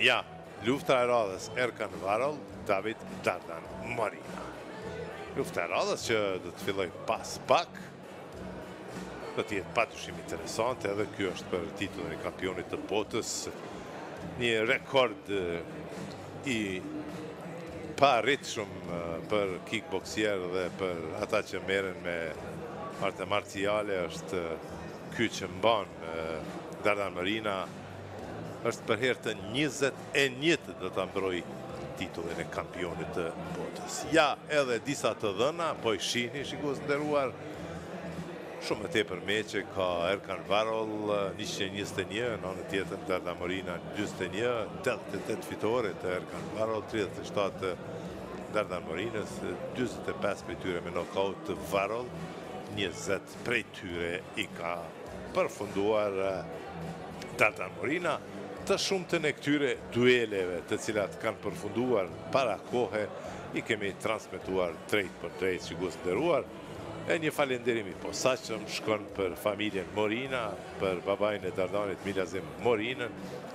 Ja, lufta e radhës Erkan Varol, David Dardan Morina. Lufta e radhës që do të filloj pas pak, do të jetë padyshim interesante, edhe kjo është për titullin e kampionit të botës, një rekord i paarritshëm për kickboksier dhe për ata që merren me arte marciale, është ky që mban Dardan Morina, është për herë të 21 do ta mbrojë titullin e kampionit të botës. Ja, edhe disa të dhëna, po i shihni shikues të nderuar, shumë më tepër meqe ka Erkan Varol 121, në anë tjetër Dardan Morina 41, 88 fitore të Erkan Varol, 37 Dardan Morinës, 45 prej tyre me nokaut të Varol, 20 prej tyre i ka përfunduar Dardan Morina. Të shumtën e këtyre dueleve të cilat kanë përfunduar para kohe i kemi transmetuar drejt për drejt shikues të nderuar. E një falenderim i posaçëm shkon për familjen Morina, për babain e Dardanit Milazim Morinën,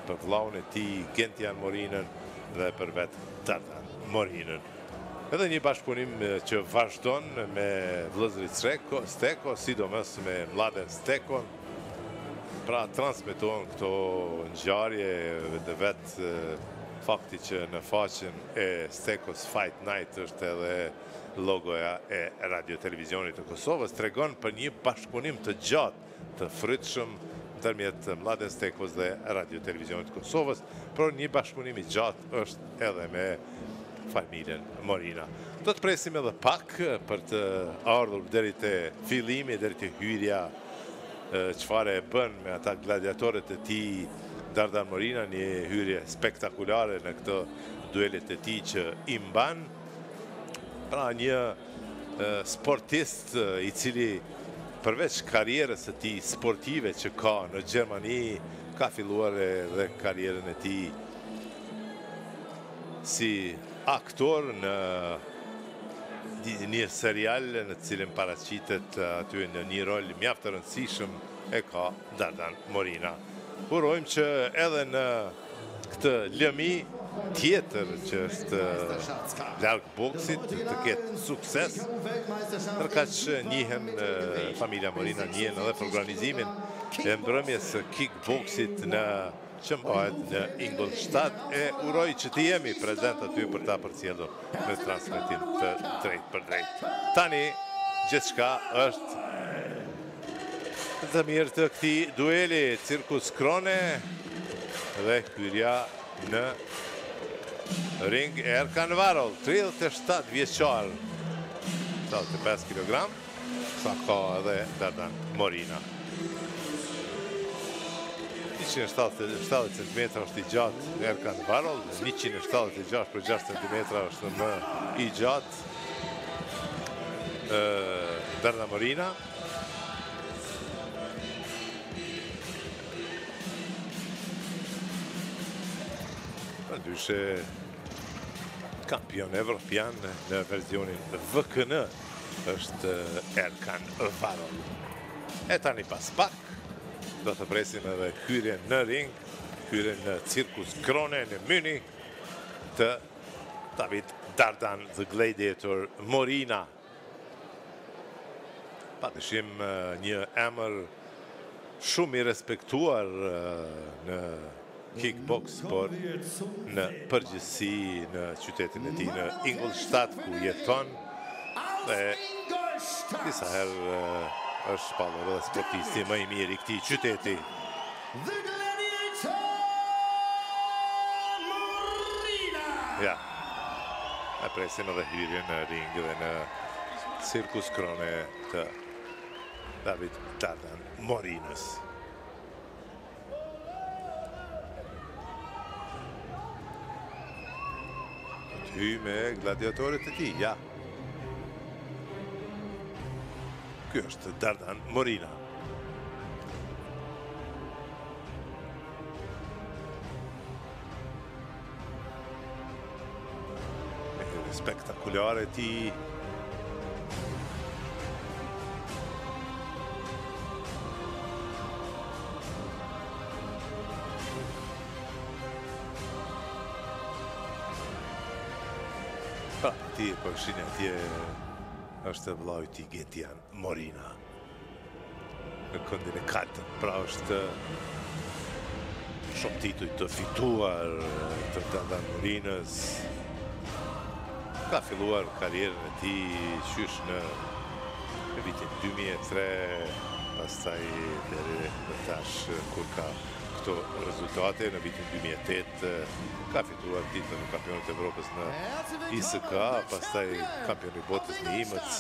për vllaun e tij Gentian Morinën dhe për vetë Dardan Morinën. Edhe një bashkëpunim që vazhdon me vëllezërit Steko, sidomos me Mladen Stekon. Pra transmetohen këto ngjarje dhe vetë fakti që në faqen e Circus Fight Night është edhe logoja e Radio Televizionit të Kosovës, tregon për një bashkëpunim të gjatë të frytshëm ndërmjet Mladen Stekos dhe Radio Televizionit të Kosovës, por një bashkëpunim i gjatë është edhe me familjen Morina. Do të presim edhe pak për të ardhur deri te fillimi, deri te hyrja çfarë e bën me ata gladiatorët e tij Dardan Morina, një hyrje spektakulare në këto duelet e tij që i mban. Pra një sportist i cili përveç karrierës së tij sportive që ka në Gjermani, ka filluar edhe karrierën e tij si aktor në një serial në cilin paraqitet aty në një rol mjaft të rëndësishëm e ka Dardan Morina. Urojmë që edhe në këtë lëmi tjetër që është larg boksit të ketë sukses, ndërkaq njihen familja Morina, njihen edhe për organizimin e mbrëmjes kickboksit në që mbahet në Ingolstadt, e uroj që ti jemi prezent aty për ta përcjellur me transmetim të drejtë për drejtë. Tani gjithçka është të mirë të këtij dueli, Circus Krone dhe hyrja në ring Erkan Varol, 37 vjeçar, 75 kg, sa ka edhe Dardan Morina. 170 cm është i gjatë Erkan Varol, 176 për 6 cm është më i gjatë Dardan Morina. Ndyshe kampion evropian në versionin VKN është Erkan Varol. E tani pas pak do të presim edhe hyrjen në ring, hyrjen në Circus Krone në Munich të David Dardan the Gladiator Morina. Padyshim një emër shumë i respektuar në kickbox, por në përgjithësi në qytetin e tij në Ingolstadt ku jeton dhe disa herë është shpallur edhe sportisti më i mirë i këtij qyteti. Ja, e presim edhe hyrjen në ring dhe në Circus Krone të David Dardan Morinës. Hy me gladiatorit e tij, ja. Ky është Dardan Morina. Spektakulare ti. Ti e përshine atje është e vllai i Gentian Morina në këndin e katërt, pra është shumë tituj të fituar të Dardan Morinës. Ka filluar karrierën e tij qysh në vitin 2003, pastaj deri në tash kur ka këto rezultate. Në vitin 2008 ka fituar titullin në Kampionatin e Evropës në ISKA, pastaj Kampionin e Botës në IMEC,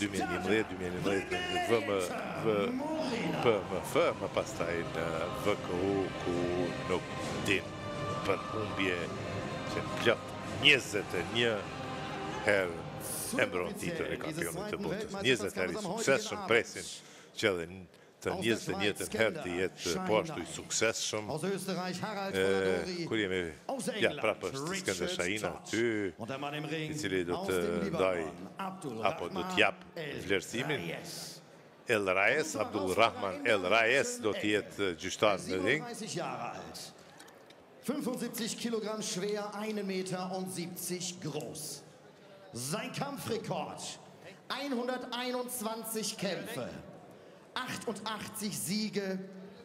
2011 në PMF, më pastaj në VKU ku nuk din për humbje që plot 21 herë e mbron titullin e Kampionit të Botës. 20 herë i suksesshëm, presin që edhe të 21-ën herë të jetë po ashtu i suksesshëm. Kur jemi prapë Skender Shainaj aty, i cili do të ndaj apo do t'jap vlerësimin. El Raissi, Abdulrahman El Raissi do t'jetë gjyqtar në ring. 75 Kilogramm schwer, 1 Meter und 70 groß. Sein Kampfrekord 121 Kämpfe. 88 Siege,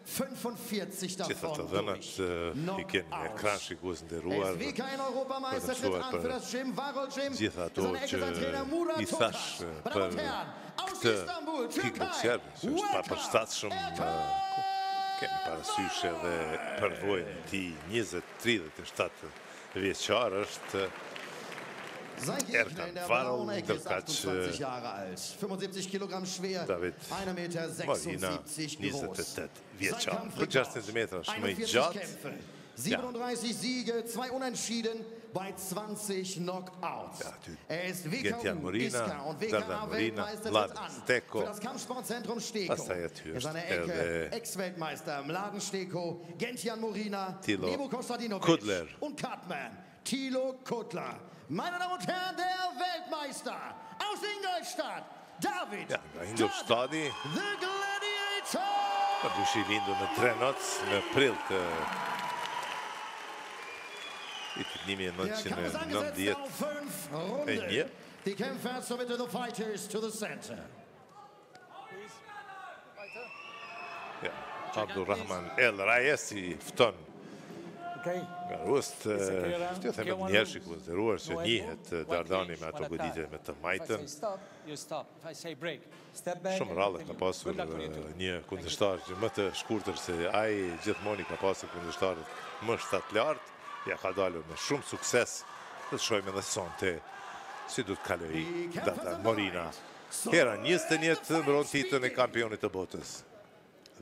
45 davon durch Knockouts. Der WKN-Europameister tritt an für das Gym, Varol Gym, sein Ex-Trainer Murat Toprak. Meine Damen und Herren, aus Istanbul, Türkei, welcome! Kemi parasysh edhe përvojën ti 20-37 vjeçar është Erkan Varol, ndërkaq David Morina, 28 vjeçar. Për 6 cm është më i gjatë. 37 Siege, 2 Unentschieden bei 20 Knockouts. Ist WKU, ISKA und WKN-Weltmeister tritt an. Für das Kampfsportzentrum Steko. In seiner Ecke Ex-Weltmeister Mladen Steko, Gentian Morina, Tilo Kutler und Cutman Tilo Kutler. Meine Damen und Herren, der Weltmeister aus Ingolstadt, David Ingolstadt, the Gladiator. Për dyshi lindu në Trenoc në prill të vitit 1991. Die Kämpfer zur Mitte, the fighters to the center. Abdulrahman El Raissi fton nga Rust, të themet njerë që konsideruar që njihet Dardani me ato goditje me të majtën. Shumë rallë ka pasur një kundështar që më të shkurtër se ai, gjithmoni ka pasur kundështarët më shtatlartë, ja ka dalur me shumë sukses, dhe të shojmë edhe sonte si du të kaloi Dardan Morina. Hera 21 mbron titullin e kampionit të botës.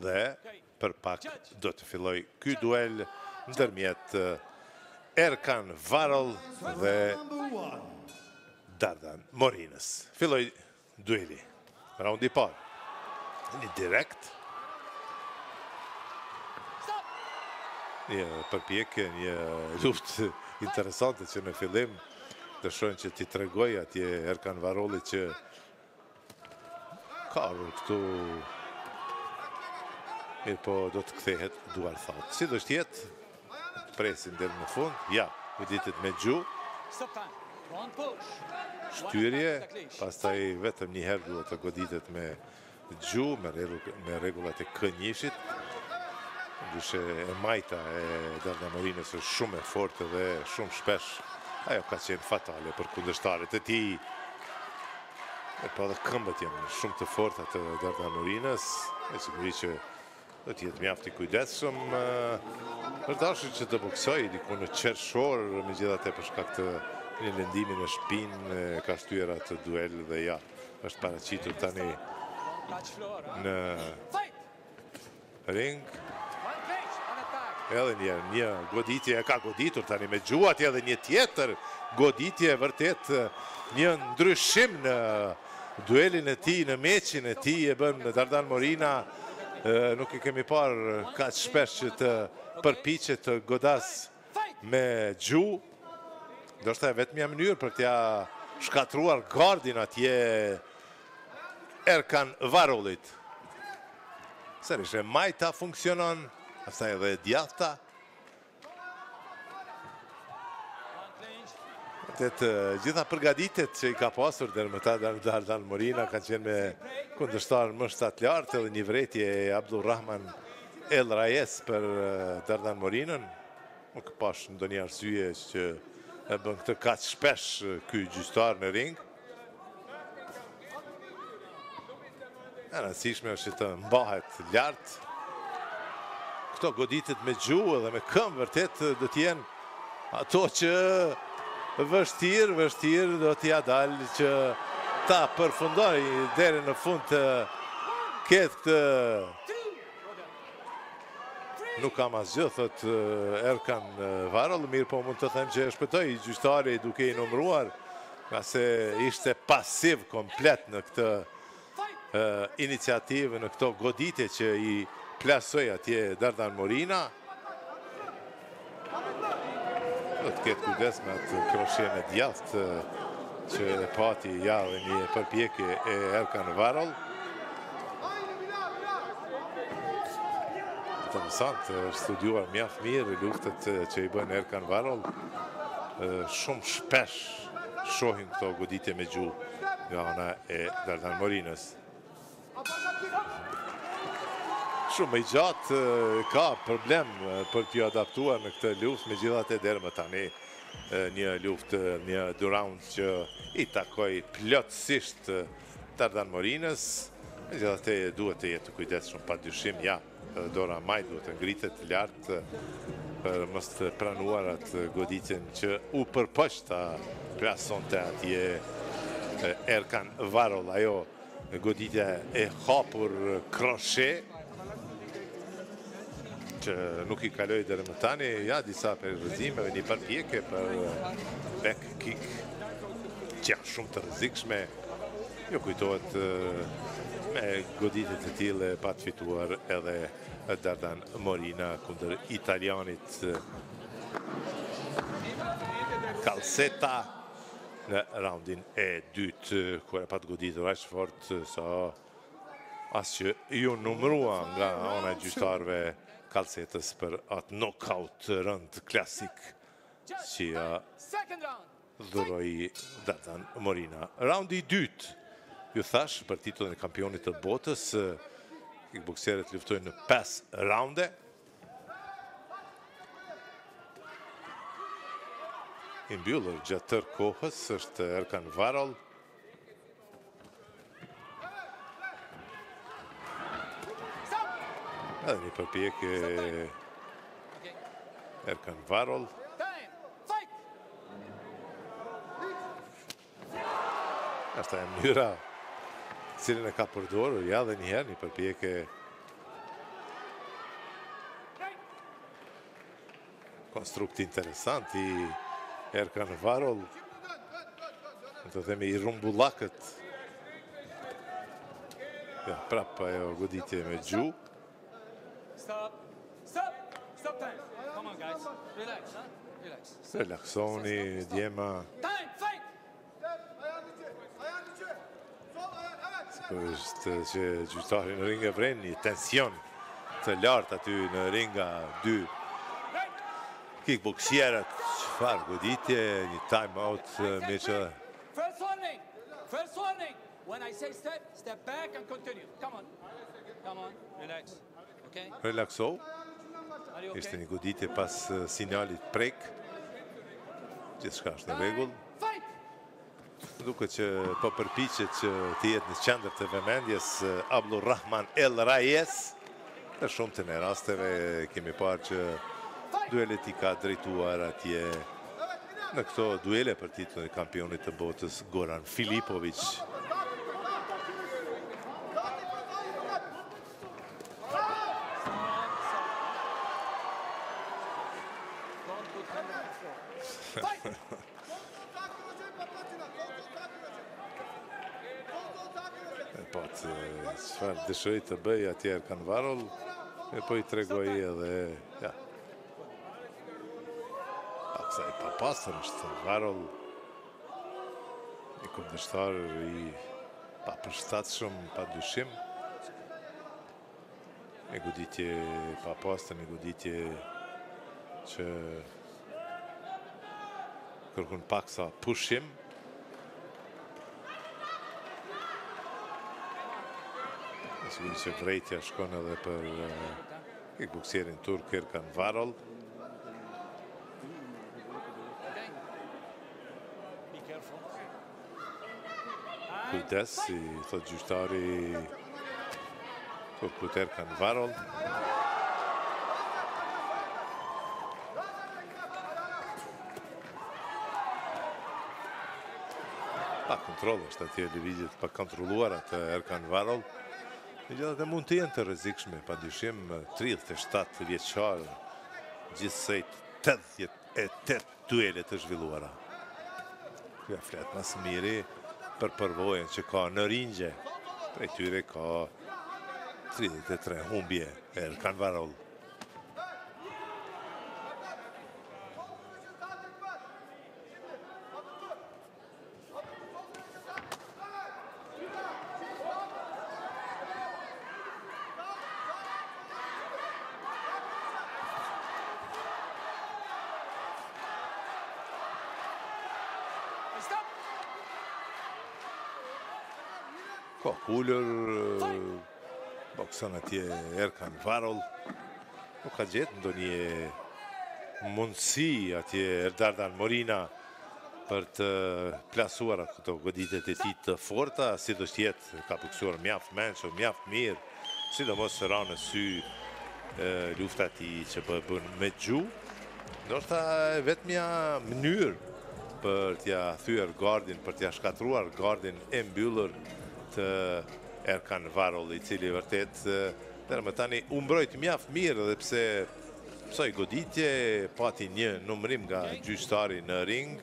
Dhe për pak do të filloj ky duel ndërmjet Erkan Varol dhe Dardan Morinës. Filloj dueli. Raundi parë. Një direkt. Një përpjekje, një luftë interesante që në fillim dëshojnë që ti tregoj atje Erkan Varoli që ka rrugë këtu. Mirë po do të kthehet duar thautë. Si do shtjetë, presin deri në fund, ja, vëditit me gju, shtyrje, pastaj vetëm një herë duhet të goditet me gju, me regullat e kënjishit. Ndryshe e majta e Dardan Morinës është shumë e fortë dhe shumë shpesh. Ajo ka qenë fatale për kundështarët e ti. E pa dhe këmbët janë shumë të forta të Dardan Morinës, e siguri që do t'jetë mjafti kujdesshëm për dashur që të boksoj diku në qershor, megjithatë për shkak të një lëndimi në shpinë ka shtuar atë duel dhe ja është paraqitur tani në ring. Edhe një goditje e ka goditur tani me gjuat, edhe një tjetër goditje, vërtet një ndryshim në duelin e tij, në meqin e tij e bën Dardan Morina. Nuk i kemi parë ka të shpesh që të përpiqet të godas me gju. Ndoshta e vetmja mënyrë për t'ja shkatruar gardin atje Erkan Varolit. Sërish e majta funksionon, asaj edhe djathta. Vërtet gjitha përgatitet që I ka pasur deri më ta Dardan Morina kanë qenë me kundërshtar më shtatlartë dhe një vërejtje e Abdulrahman El Raissi për Dardan Morinën. Nuk pash ndonjë arsye që e bën këtë kaq shpesh ky gjyqtar në ring. E rëndësishme është të mbahet lart. Këto goditet me gjuhë dhe me këmbë vërtet do të jenë ato që vështirë do t'ja dalë që ta përfundoj deri në fund të ketë këtë. Nuk kam asgjë, thot Erkan Varol, mirë po mund të them që e shpëtoj gjyqtari duke I numëruar, nga se ishte pasiv komplet në këtë iniciativë, në këto goditje që I plasoj atje Dardan Morina. Do të ketë kujdes me atë kroshe me djathtë që e pati ja dhe një përpjekje e Erkan Varol. Të mësantë, studiuar mjaft mirë luftet që I bënë Erkan Varol. Shumë shpesh shohin këto goditje me gjuhë nga ana e Dardan Morinës. Shumë I gjatë ka problem për t'ju adaptuar në këtë luft, me gjithat e derë më tani një luft, një round që I takoj plotësisht Dardan Morinës, me gjithat e duhet të jetë kujdes shumë pa dyshim, ja, Dora Maj duhet të ngritet lartë për mësë pranuarat goditin që u përpështa plason të atje Erkan Varol, ajo goditja e hapur kroshe, që nuk I kaloj dërë më tani, ja, disa për rëzime, një përpjekje për back kick, që janë shumë të rëzikshme, jo kujtojt me goditit të tile pa të fituar edhe Dardan Morina kundër italianit Kalseta në raundin e dytë, kërë pa të goditur ashtë fort, sa asë që ju numërua nga ona gjyqtarëve Kalsetës për atë knockout rënd klasik që ja dhuroi Dardan Morina. Raundi I dytë, ju thash, për titullin e kampionit të botës, kickbokseret luftojnë në 5 raunde. I mbyllur gjatë tërë kohës është Erkan Varol. Edhe një përpjekje Erkan Varol. Ashtë e mënyra cilin e ka përdorur, ja dhe njëherë një përpjekje konstrukt interesant I Erkan Varol. Në të themi I rumbullakët. Ja, prapa e goditje me gjuhë. Stop time. Come on, guys. Relax, huh? Relax. Relaxoni, Diema. Time, fight! Së që gjyqtari në ringa vren, një tension të lartë aty në ringa 2. Kickboksierët, qëfar goditje, një time out, me që... First warning! First warning! When I say step, step back and continue. Come on. Come on, relax. Relaxou, ishte një goditje pas sinjalit prek, gjithçka është në rregull. Duket që po përpiqet që të jetë në qendër të vëmendjes Abdulrahman El Raissi, dhe shumë të në rasteve kemi parë që duelet I ka drejtuar atje në këto duele për titullin e kampionit të botës Goran Filipovic. Dëshoj të bëj atje Erkan Varol, e po I tregoj edhe, ja. Paksa I papastër është Varol, I kundështar I papërshtatshëm, pa dyshim. E goditje papastër, e goditje që kërkun pak sa pushim. Sigurisht që vrejtja shkon edhe për kickboksierin turk Erkan Varol. Kujdes, si thot gjyqtari turk Erkan Varol. Pa kontroll është atje lëvizjet pa kontrolluar atë Erkan Varol. Megjithatë mund të jenë të rrezikshme, padyshim 37 vjeçar, gjithsej 88 duele të zhvilluara. Kjo flet më së miri për përvojën që ka në ringje. Prej tyre ka 33 humbje Erkan Varol. Kullur, bokson atje Erkan Varol, nuk ka gjetë ndonjë mundësi atje Dardan Morina për të plasuar këto goditet e tij të forta, sido që jetë ka boksuar mjaft mençur, mjaft mirë, sidomos ra në sy lufta e tij që bën me gjuhë, ndoshta vetmja mënyrë për t'ia thyer gardin, për t'ia shkatruar gardin e mbyllur Erkan Varol, i cili vërtet deri më tani u mbrojt mjaft mirë, edhe pse kësaj goditje pati një numërim nga gjyqtari në ring,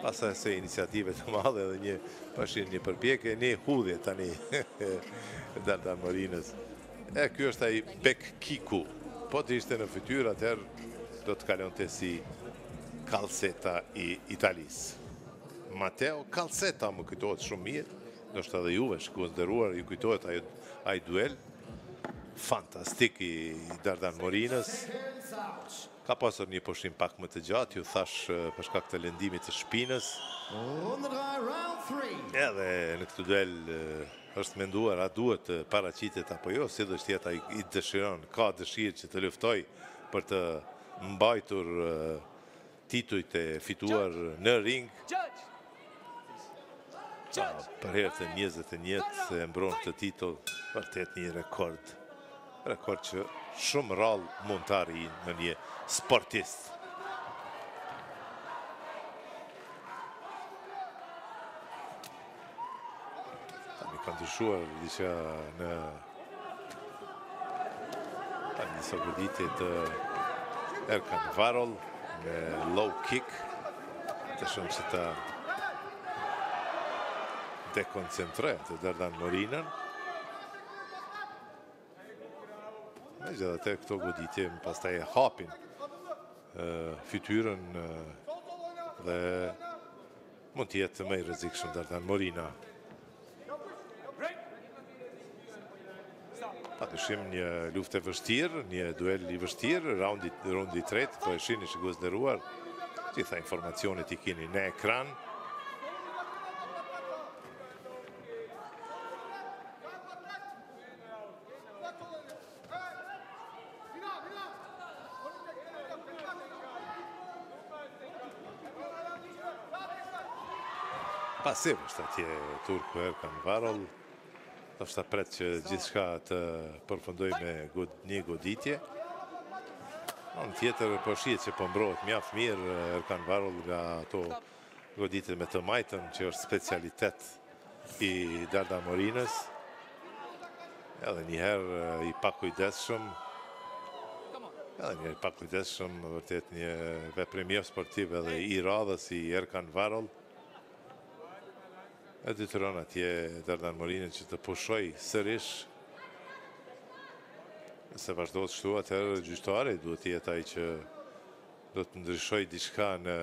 pastaj se iniciative të madhe edhe një pashin një përpjekje, një hudhje tani Dardan Morinës. Ky është ai back kiku. Po të ishte në fytyrë, atëherë do të kalonte si Kalseta i Italisë. Mateo Kalseta, më kujtohet shumë mirë. Nështë edhe juve shkuën dëruar, ju kujtojt ai duel fantastik i Dardan Morinës. Ka pasur një pushim pak më të gjatë, ju thash për shkak të lëndimit të shpinës. Edhe në këtë duel është menduar a duhet paraqitet apo jo, si do të jetë ai i dëshiron, ka dëshirë që të luftoj për të mbajtur titujt e fituar në ring. Për herë të 21 e mbron të titull, vërtet një rekord. Rekord që shumë rrallë mund të arrijë në një sportist. Tani kanë dyshuar diçka në disa goditje të Erkan Varol me low kick. Të shumë që ta dekoncentrojë Dardan Morinën. Megjithatë këto goditje pastaj e hapin fytyrën dhe mund të jetë më i rrezikshëm Dardan Morina. Patyshim një luftë e vështirë, një duel i vështirë, raundi i tretë, po e shihni shikues të nderuar, gjitha informacionet i keni në ekran. Pasiv është atje turku Erkan Varol, do shta pret që gjithçka të përfundoj me një goditje. Në tjetër po shihet që po mbrohet mjaft mirë Erkan Varol nga ato goditje me të majtën, që është specialitet i Dardan Morinës. Edhe njëherë i pakujdesshëm, vërtet një veprim sportiv edhe i radhës i Erkan Varol. E detyron atje Dardan Morinën që të pushoj sërish. Se vazhdojt shtu, atëherë gjyqtari duhet jetë ai që do të ndryshoj diçka në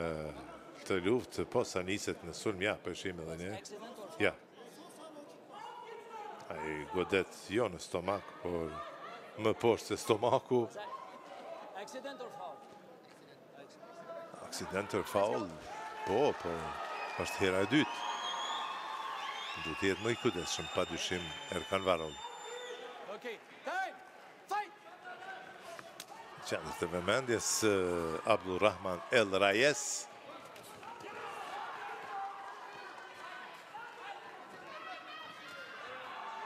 të luftë, po sa niset në sulm, ja, përshim edhe ne. Ja. Ai godet jo në stomak, por më poshtë se stomaku. Accidental foul. Po, po, është hera e dytë. Duhet të jetë më I kujdesshëm, padyshim Erkan Varol. Okej, time, fight! Qendër të vëmendjes Abdulrahman El Raissi.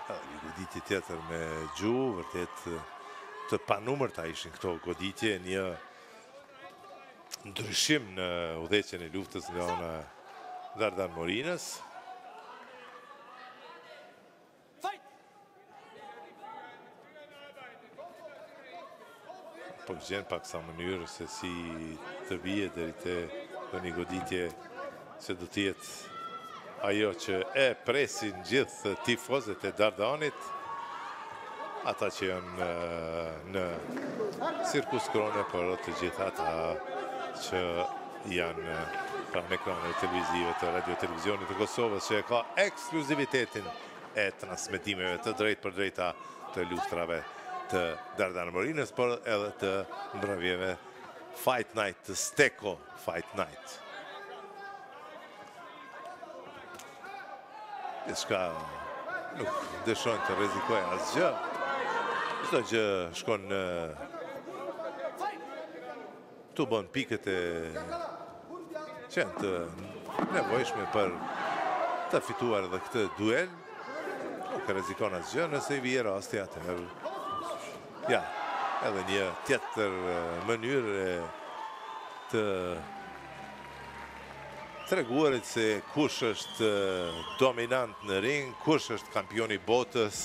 Një goditje tjetër me gjuhë, vërtet të panumërta ishin këto goditje, një ndryshim në udheqen e luftës nga ona Dardan Morinës. Po gjenë pak sa mënyrë se si të bie deri te do një goditje që do të jetë ajo që e presin gjithë tifozet e Dardanit. Ata që janë në Circus Krone, por të gjithë ata që janë pranë ekranet televizive të Radio Televizionit të Kosovës, që e ka ekskluzivitetin e transmetimeve të drejtë për drejta të luftrave të Dardan Morinës, por edhe të ndërvjeve Fight Night, të Steko Fight Night. ISKA nuk dëshojnë të rezikoj asgjë, çdo gjë shkon në të bën pikët e qenë të nevojshme për të fituar dhe këtë duel. Nuk rrezikon asgjë, nëse I vije rasti atëherë. Ja, edhe një tjetër mënyrë të treguarit se kush është dominant në ring, kush është kampion I botës,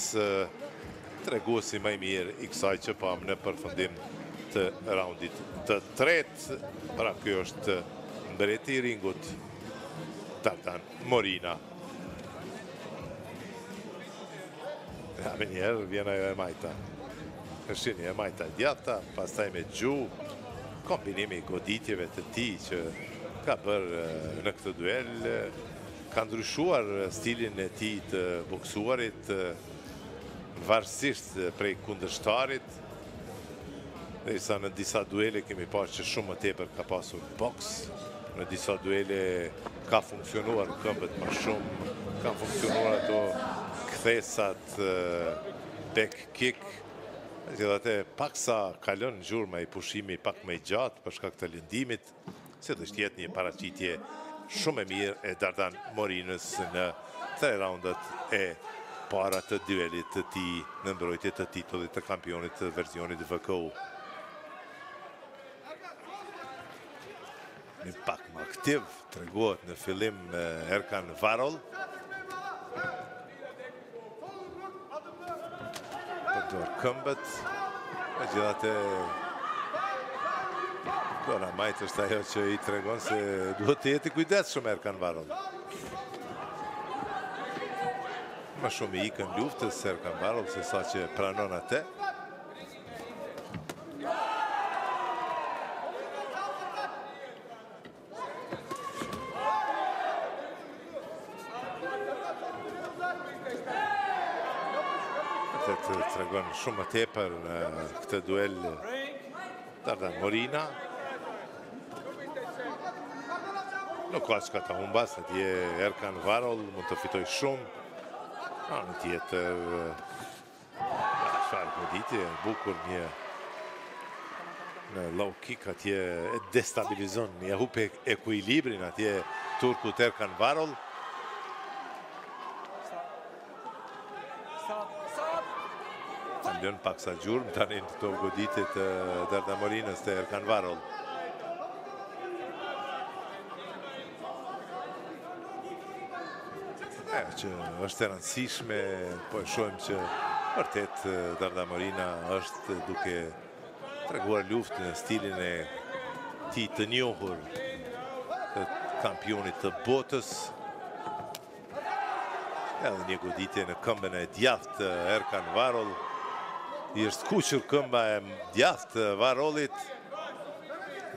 treguesi më I mirë I kësaj që pam në përfundim të raundit të tretë. Pra kjo është mbreti I ringut Dardan Morina. Ja, me njerë vjen ajo e majta. Këshini e majta djata, pastaj me gju, kombinimi goditjeve të ti që ka bërë në këtë duel, ka ndryshuar stilin e ti të boksuarit, varsisht prej kundështarit, dhe sa në disa duele kemi pasë që shumë më tepër ka pasur boks, në disa duele ka funksionuar këmbët më shumë, ka funksionuar ato kthesat, back kick, gjithate pak sa kalon në gjurë me I pushimi pak me I gjatë përshka këtë lëndimit, se të shtjetë një paraqitje shumë e mirë e Dardan Morinës në tre raundat e para të duelit të ti në mbrojtje të titullit të kampionit të versionit VKU. Një pak më aktiv, të reguat në fillim Erkan Varol. Përdor këmbët, e gjithate Dora Majtë është ajo që I të regon se duhet të jeti kujdes shumë Erkan Varol. Ma shumë I ikën luftës Erkan Varol, se sa që pranon atë. Shumë më tepër në këtë duel Dardan Morina. Nuk ka që ka ta humbas, në tje Erkan Varol, mund të fitoj shumë. Në tjetër, shfarë më diti, bukur një në low kick, atje e destabilizon, një hupe ekuilibrin, atje turkut Erkan Varol. Në pak sa gjurëm, tani në të goditit të Dardan Morinës të Erkan Varol. E që është e rëndësishme, po e shohim që vërtet Dardan Morina është duke treguar luftë në stilin e tij të njohur të kampionit të botës. Edhe një goditje në këmbën e djathtë të Erkan Varol. I është kuqër këmba e djathtë Varolit.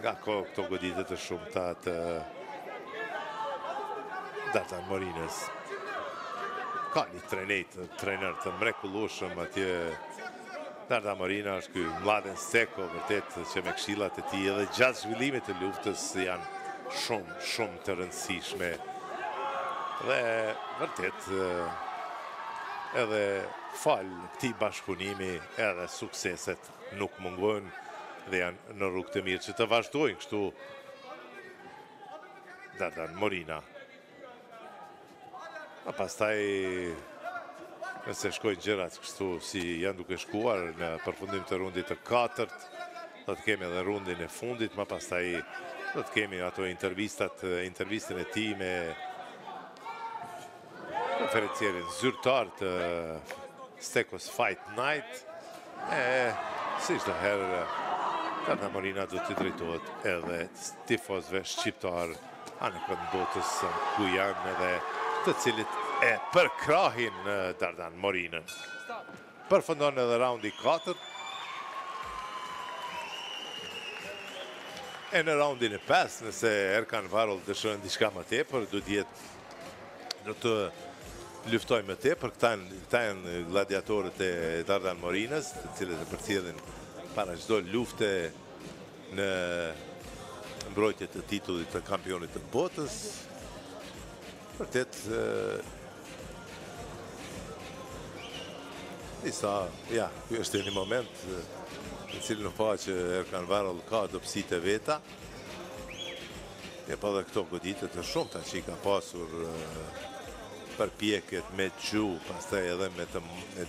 Nga ko këto goditje të shumta të Dardan Morinës. Ka një trener të mrekullueshëm atje. Dardan Morina është ky Mladen Steko, vërtet që me këshillat e tij edhe gjatë zhvillimit të luftës janë shumë, shumë të rëndësishme. Dhe vërtet edhe fal këtij bashkëpunimi edhe sukseset nuk mungojnë dhe janë në rrugë të mirë që të vazhdojnë kështu. Dardan Morina. A pastaj nëse shkojnë gjërat kështu si janë duke shkuar në përfundim të rundit të katërt, do të kemi edhe rundin e fundit, më pastaj do të kemi ato intervistën e tij me konferencierin zyrtar të Steko's Fight Night. Si çdo herë Dardan Morina do të drejtohet edhe tifozëve shqiptar anëkën botës ku janë edhe të cilit e përkrahin Dardan Morinën. Përfundon edhe raundi 4. E në raundin e 5, nëse Erkan Varol dëshërën diçka më tepër, do të luftoj më tepër. Këta janë gladiatorët e Dardan Morinës, të cilët e përcjellin para çdo lufte në mbrojtje të titullit të kampionit të botës. Vërtet ky është një moment në cilë në pa që Erkan Varol ka adopsit e veta. E pa dhe këto goditët e shumë ta që i ka pasur për pjeket me gju, pastaj edhe me të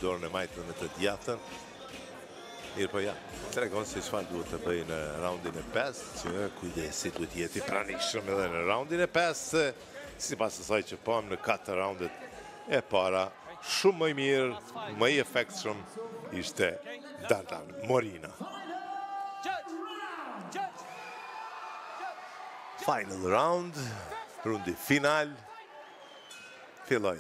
dorën e majtë dhe me të djatën. Mirë po tregon si çfarë duhet të bëjë në raundin e 5, që kujdesi duhet jeti pranishëm edhe në raundin e 5, si pas asaj që pam në 4 raundet e para, shumë më i mirë, më i efektshëm ishte Dardan Morina. Final round, rundi final, filloj.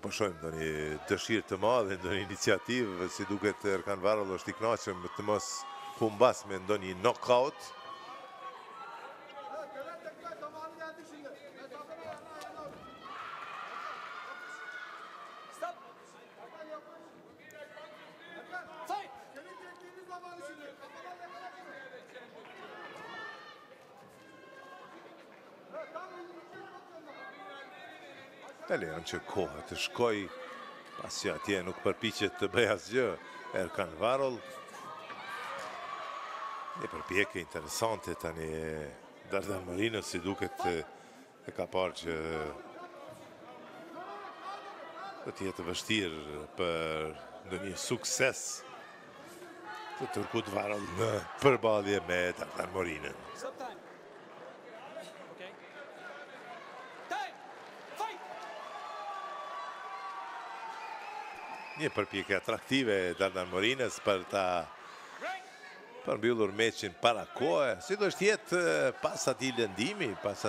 Përshojmë do një dëshirë të madhe, do një iniciativë, si duket Erkan Varol është i kënaqshëm të mos humbas me ndo një knockout. Lejon që kohë të shkoj, pasi atje nuk përpiqet të bëj asgjë Erkan Varol. Një përpjekje interesante tani Dardan Morina, si duket e ka parë që do të jetë vështirë për ndonjë sukses të tërkut Varol në përballje me Dardan Morinën. Një përpjekje atraktive Dardan Morinës për ta përmbyllur meqin para kohë. Si do është jetë pas ati lëndimi, pas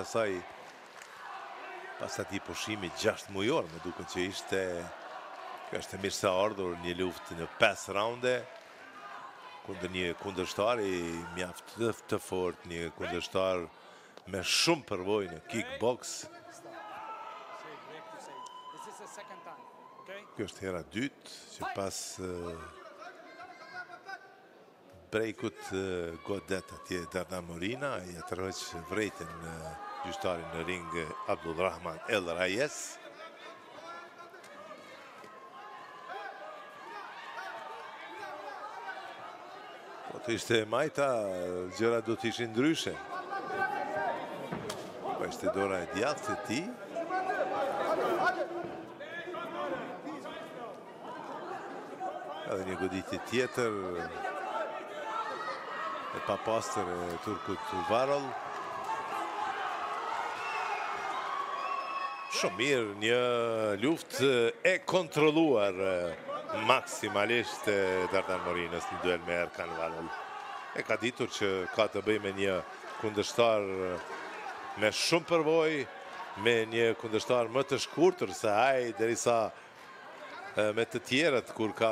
ati pushimi 6 mujor, me duke që ishte, kjo është mirë sa ardhur një luft në 5 raunde, kundër një kundërshtar i mjaft të fort, një kundërshtar me shumë përvoj në kickbox. Kjo është hera dytë që pas brejkut godet atje Dardan Morina, i atërëq vrejten gjyshtarin në ring Abdulrahman El Raissi. Po të ishte majta, gjëra do të ishin ndryshe. Po ishte dora e djathtë të ti. Edhe një goditje tjetër e papastër e turkut Varol. Shumë mirë, një luftë e kontrolluar maksimalisht Dardan Morinës në duel me Erkan Varol. E ka ditur që ka të bëjë me një kundërshtar me shumë përvojë, me një kundërshtar më të shkurtër se ai derisa me të tjerët kur ka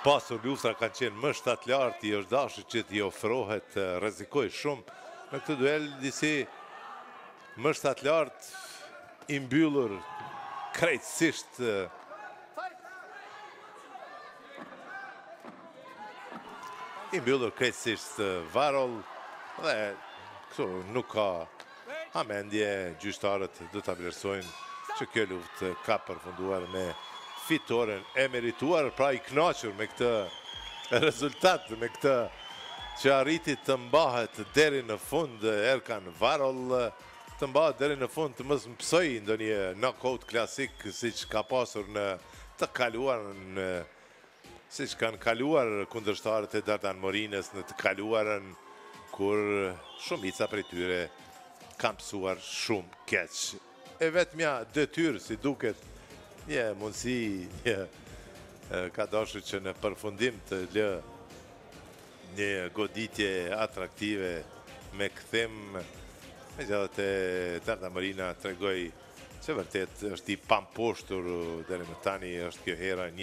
pasur luftra kanë qenë më shtatlartë, i është dashur që t'i ofrohet, rrezikoi shumë. Në këtë duel disi më shtatlartë i mbyllur krejtësisht i mbyllur krejtësisht Varol dhe këtu nuk ka amendje, gjyqtarët do ta vlerësojnë që kjo luftë ka përfunduar me fitoren e merituar, pra i kënaqur me këtë rezultat, me këtë që arriti të mbahet deri në fund Erkan Varol, të mbahet deri në fund të mos mësoj ndonjë knockout klasik siç ka pasur në të kaluarën, siç kanë kaluar kundërshtarët e Dardan Morinës në të kaluarën, kur shumica prej tyre kanë mësuar shumë keq. E vetmja detyrë si duket, një mundësi, një ka dashur që në përfundim të lë një goditje atraktive me kthim. Me gjatë Dardan Morina tregoi se vërtet është i pamposhtur deri më tani, është kjo hera 21,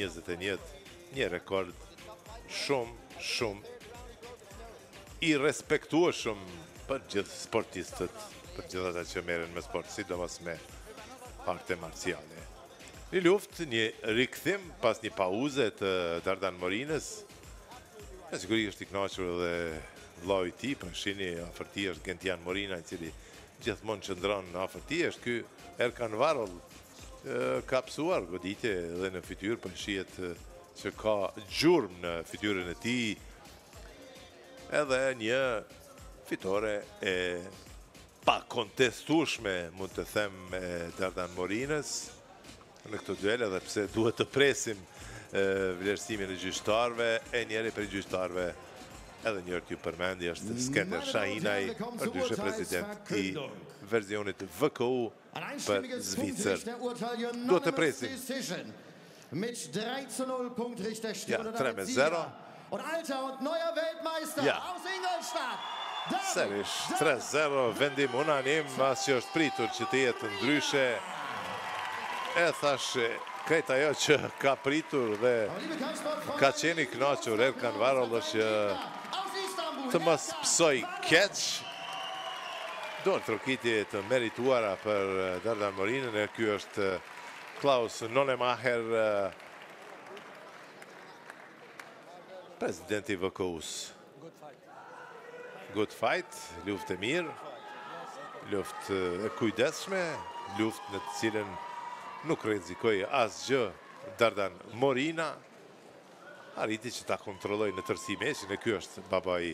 një rekord shumë i respektueshëm për gjithë sportistët, për gjithë ata që merren me sport, sidomos me arte marciale. Një luftë, një rikthim pas një pauze të Dardan Morinës. Me siguri është i kënaqur dhe vllai i tij, po shihni afër tij është Gentian Morina, i cili gjithmonë qëndron në afër tij, është ky Erkan Varol, ka psuar goditje dhe në fytyrë, po shihet që ka gjurmë në fytyrën e tij. Edhe një fitore e pa kontestueshme, mund të them, me Dardan Morinës në këtë duel, edhe pse duhet të presim vlerësimin e gjyqtarëve, e njëri prej gjyqtarëve edhe njërë t'ju përmendi është Skender Shainaj, përdyshe prezident i verzionit VKU për Zvicër. Duhet të presim. 3-0. Serish, 3-0, vendim unanim, asë që është pritur që të jetë ndryshe. E thashe, krejt ajo që ka pritur dhe ka qeni knaqur Erkan Varol është të mos pësoj keq. Do në trokitje të merituara për Dardan Morinën. E kjo është Klaus None Maher, prezidenti VKU-s. Good fight, luft e mirë, luft e kujdesshme, luft në të cilën nuk rrezikoi asgjë Dardan Morina. Arriti që ta kontrolloj në tërësi meqin. E kjo është baba i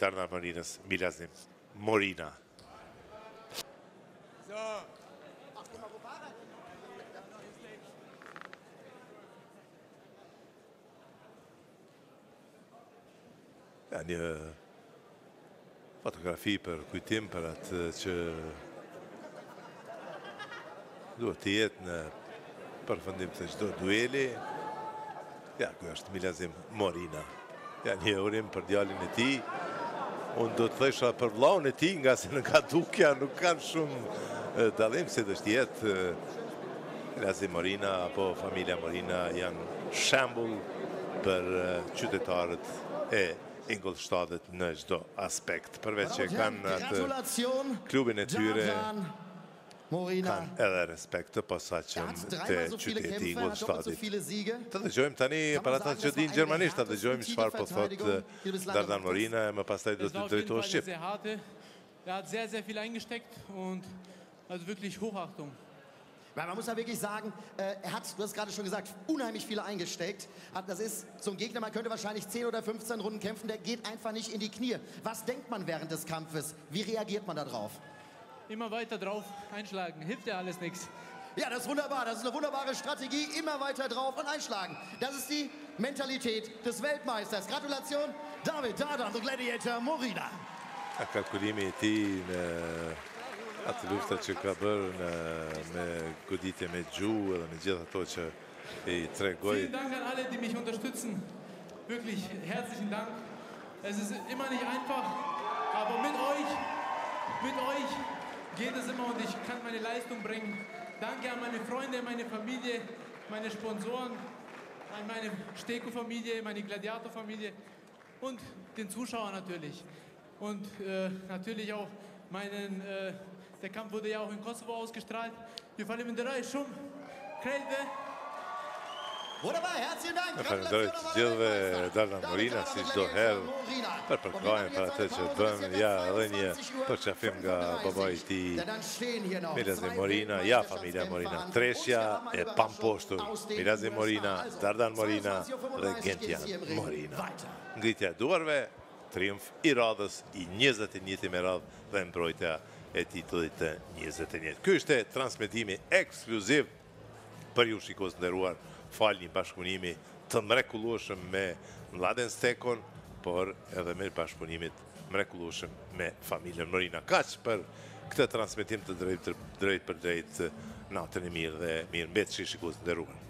Dardan Morinës, Milazim Morina. Një fotografi për kujtim, për atë që duhet të jetë në përfundim të çdo dueli. Ja, kjo është Milazim Morina. Ja, një urim për djalin e tij. Unë do të thësha për vllaun e tij, nga se në kadukja nuk kanë shumë dallim, se do të jetë Milazim Morina apo familja Morina janë shembull për qytetarët e Ingolstadtit në çdo aspekt, përveç që kanë atë klubin e tyre, kanë edhe respekt të posaçëm të qytetit Ingolstadtit. Të dëgjojmë tani për ata që dinë gjermanisht, të dëgjojmë çfarë po thotë Dardan Morina, e më pastaj do të drejtohet shqip. Er hat sehr, sehr viel eingesteckt und also wirklich Hochachtung. Weil man muss ja wirklich sagen, er hat, du hast gerade schon gesagt, unheimlich viele eingesteckt. Das ist zum Gegner, man könnte wahrscheinlich 10 oder 15 Runden kämpfen, der geht einfach nicht in die Knie. Was denkt man während des Kampfes? Wie reagiert man da drauf? Immer weiter drauf einschlagen, hilft ja alles nichts. Ja, das ist wunderbar, das ist eine wunderbare Strategie, immer weiter drauf und einschlagen. Das ist die Mentalität des Weltmeisters. Gratulation, David Dardan, the Gladiator Morina. A kalkulimi ti atë luftat që ka bërë me goditje me gjuhë edhe me gjithë ato që i tregoj. Vielen Dank an alle, die mich unterstützen. Wirklich herzlichen Dank. Es ist immer nicht einfach, aber mit euch geht es immer und ich kann meine Leistung bringen. Danke an meine Freunde, meine Familie, meine Sponsoren, an meine Steko-Familie, meine Gladiator-Familie und den Zuschauern natürlich. Und natürlich auch meinen... Der Kampf wurde ja auch in Kosovo ausgestrahlt. Ju faleminderoj shumë. Krejt dhe Përëndëroj të gjithve Dardan Morina, si qdo herë për përkajnë për atë që bëmë. Ja, edhe një përqafim nga babaj ti Milazim Morina. Ja, familja Morina, treshja e pamposhtur Milazim Morina, Dardan Morina dhe Gentian Morina. Ngritja duarve, triumf i radhës i 21 me radhë dhe mbrojtja e titullit të 21. Ky është transmetimi ekskluziv për ju shikos të nderuar, falë një bashkëpunimi të mrekullueshëm me Mladen Stekon, por edhe me bashkëpunimit mrekullueshëm me familjen Morina. Kaq për këtë transmetim të drejt për drejt natën e mirë dhe mirëmbetëshi shikos të nderuar.